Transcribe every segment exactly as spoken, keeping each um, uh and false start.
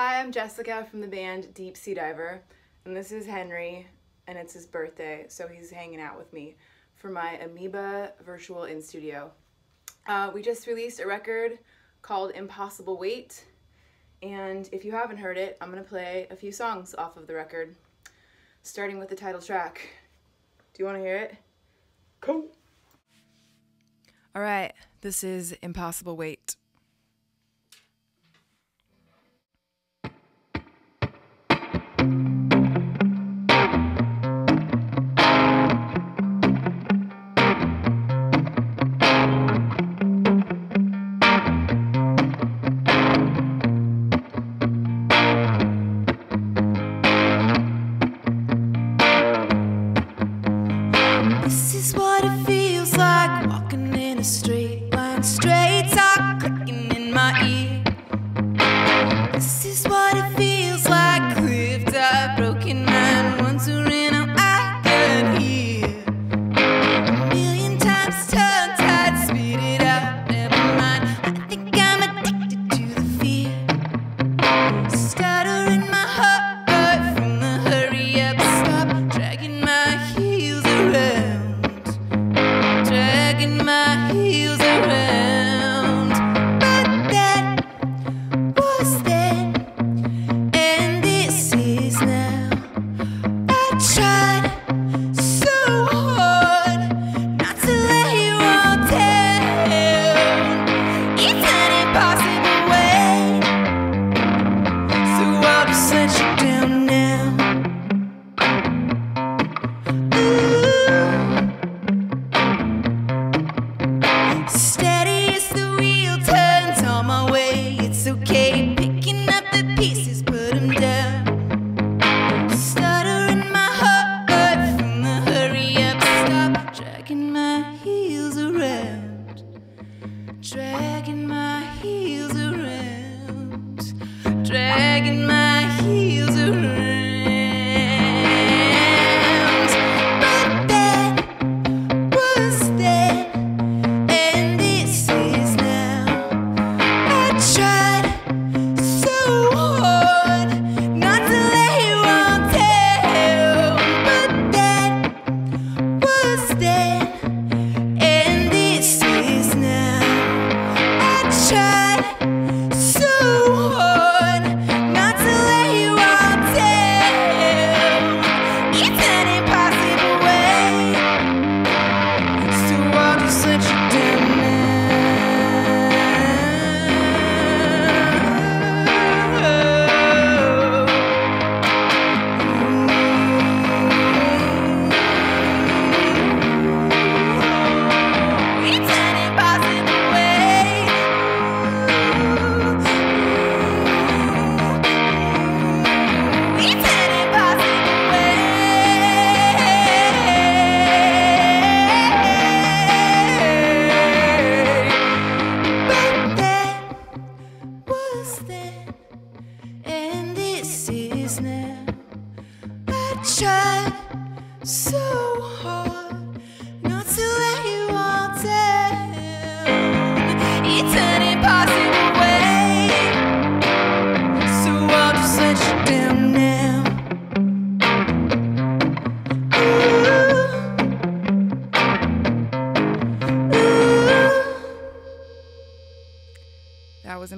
Hi, I'm Jessica from the band Deep Sea Diver, and this is Henry, and it's his birthday, so he's hanging out with me for my Amoeba virtual in studio. Uh, we just released a record called Impossible Weight, and if you haven't heard it, I'm gonna play a few songs off of the record, starting with the title track. Do you wanna hear it? Cool. All right, this is Impossible Weight.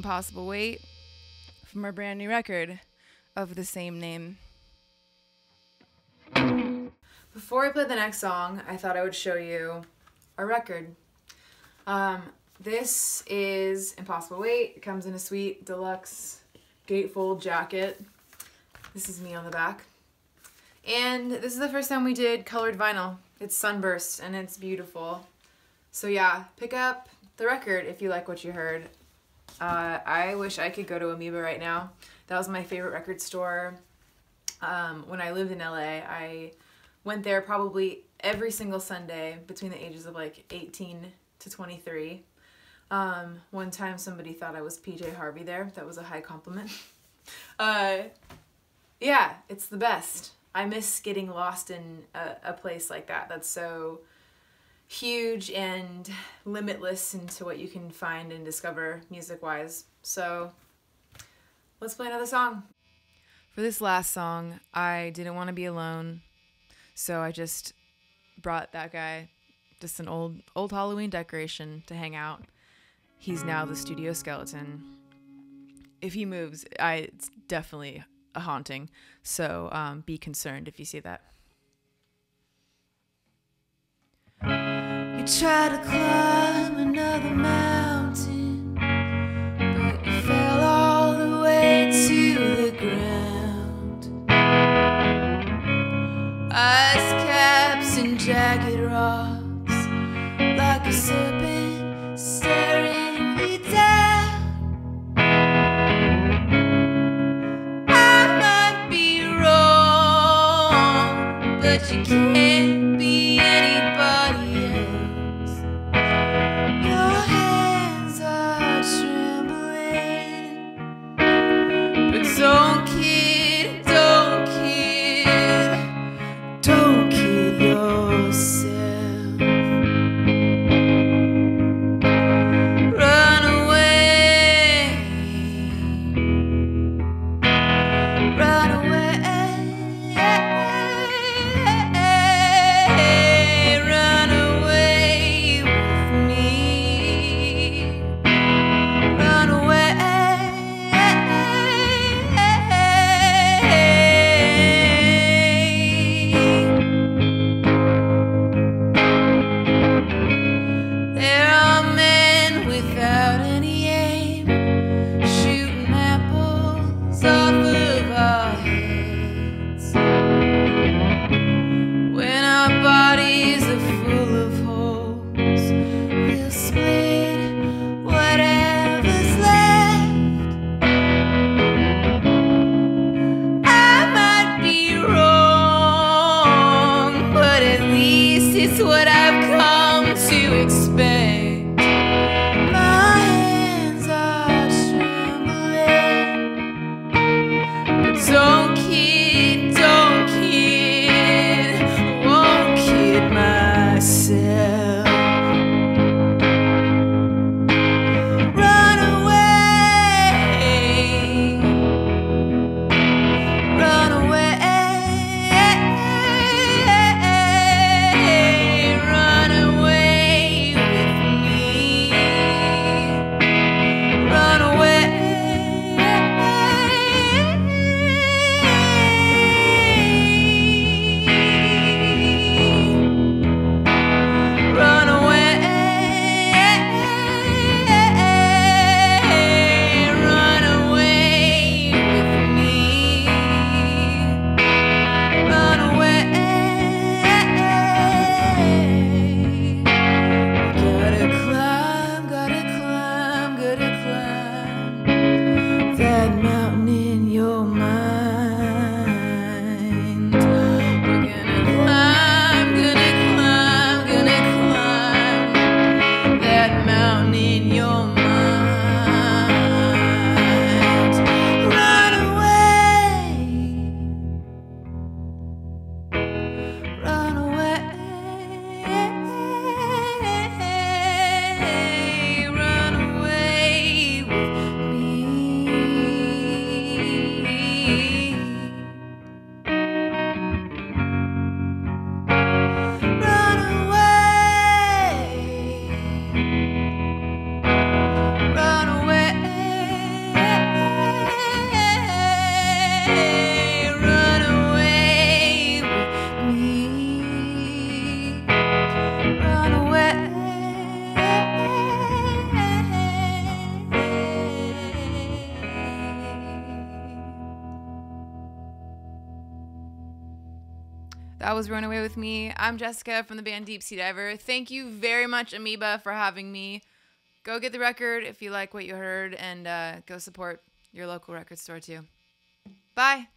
Impossible Weight from our brand new record of the same name. Before I play the next song, I thought I would show you our record. Um, this is Impossible Weight. It comes in a sweet deluxe gatefold jacket. This is me on the back. And this is the first time we did colored vinyl. It's Sunburst and it's beautiful. So yeah, pick up the record if you like what you heard. Uh, I wish I could go to Amoeba right now. That was my favorite record store. Um, when I lived in L A, I went there probably every single Sunday between the ages of like eighteen to twenty-three. Um, one time somebody thought I was P J Harvey there. That was a high compliment. uh, yeah, it's the best. I miss getting lost in a, a place like that. That's so huge and limitless into what you can find and discover music-wise. So Let's play another song. For this last song, I didn't want to be alone, so I just brought that guy, just an old old Halloween decoration to hang out. He's now the studio skeleton. If he moves, I, it's definitely a haunting, so um, be concerned if you see that. You try to climb another mountain, but you fell all the way to the ground. Ice caps and jagged rocks, like a serpent staring me down. I might be wrong, but you can't be anybody. Don't kid, don't kid, don't kid yourself. Run away, run away, run away with me, run away. That was Run Away With Me. I'm Jessica from the band Deep Sea Diver. Thank you very much, Amoeba, for having me. Go get the record if you like what you heard, and uh, go support your local record store too. Bye.